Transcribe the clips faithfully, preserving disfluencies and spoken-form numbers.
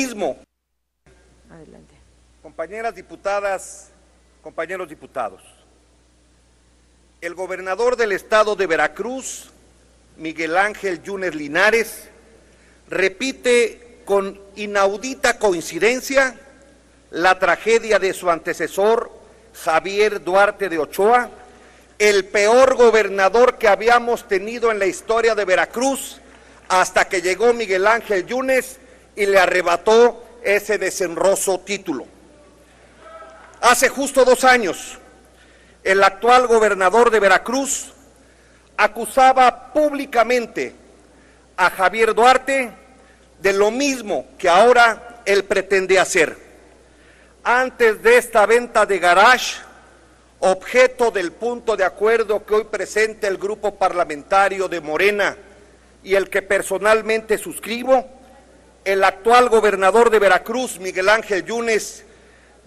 mismo. Adelante. Compañeras diputadas, compañeros diputados, el gobernador del estado de Veracruz, Miguel Ángel Yunes Linares, repite con inaudita coincidencia la tragedia de su antecesor, Javier Duarte de Ochoa, el peor gobernador que habíamos tenido en la historia de Veracruz, hasta que llegó Miguel Ángel Yunes y le arrebató ese deshonroso título. Hace justo dos años, el actual gobernador de Veracruz acusaba públicamente a Javier Duarte de lo mismo que ahora él pretende hacer. Antes de esta venta de garage, objeto del punto de acuerdo que hoy presenta el grupo parlamentario de Morena y el que personalmente suscribo, el actual gobernador de Veracruz, Miguel Ángel Yunes,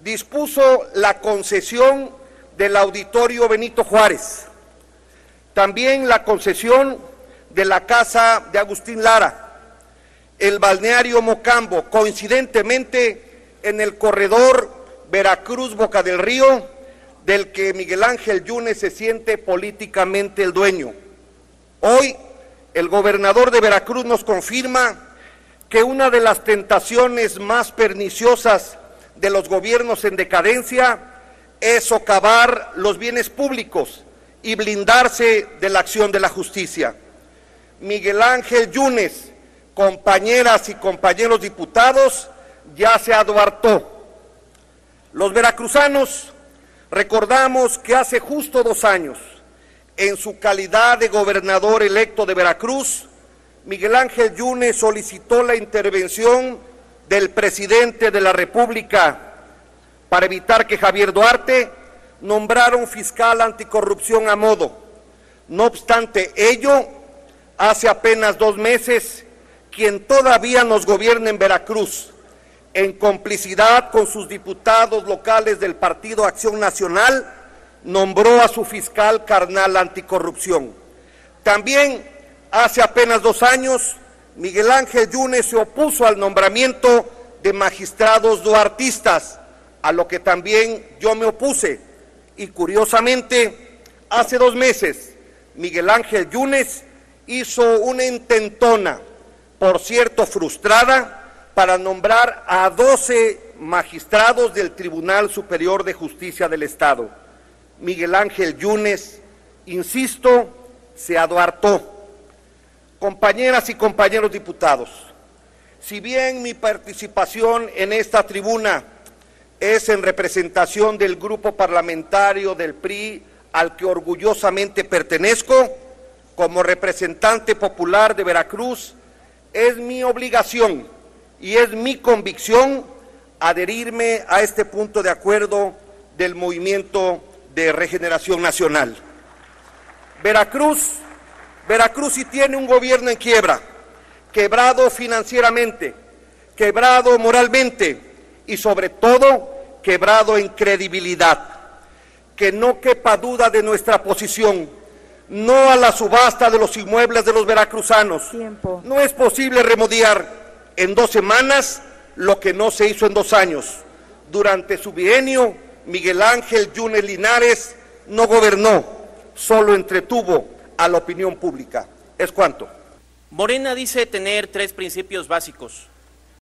dispuso la concesión del Auditorio Benito Juárez, también la concesión de la Casa de Agustín Lara, el balneario Mocambo, coincidentemente en el corredor Veracruz-Boca del Río, del que Miguel Ángel Yunes se siente políticamente el dueño. Hoy, el gobernador de Veracruz nos confirma que una de las tentaciones más perniciosas de los gobiernos en decadencia es socavar los bienes públicos y blindarse de la acción de la justicia. Miguel Ángel Yunes, compañeras y compañeros diputados, ya se aduartó. Los veracruzanos recordamos que hace justo dos años, en su calidad de gobernador electo de Veracruz, Miguel Ángel Yunes solicitó la intervención del presidente de la República para evitar que Javier Duarte nombrara un fiscal anticorrupción a modo. No obstante ello, hace apenas dos meses, quien todavía nos gobierna en Veracruz, en complicidad con sus diputados locales del Partido Acción Nacional, nombró a su fiscal carnal anticorrupción. También, hace apenas dos años, Miguel Ángel Yunes se opuso al nombramiento de magistrados duartistas, a lo que también yo me opuse. Y curiosamente, hace dos meses, Miguel Ángel Yunes hizo una intentona, por cierto frustrada, para nombrar a doce magistrados del Tribunal Superior de Justicia del Estado. Miguel Ángel Yunes, insisto, se aduartó. Compañeras y compañeros diputados, si bien mi participación en esta tribuna es en representación del grupo parlamentario del P R I al que orgullosamente pertenezco, como representante popular de Veracruz, es mi obligación y es mi convicción adherirme a este punto de acuerdo del Movimiento de Regeneración Nacional. Veracruz Veracruz sí tiene un gobierno en quiebra, quebrado financieramente, quebrado moralmente y sobre todo quebrado en credibilidad. Que no quepa duda de nuestra posición, no a la subasta de los inmuebles de los veracruzanos. Tiempo. No es posible remediar en dos semanas lo que no se hizo en dos años. Durante su bienio, Miguel Ángel Yunes Linares no gobernó, solo entretuvo a la opinión pública. Es cuanto. Morena dice tener tres principios básicos: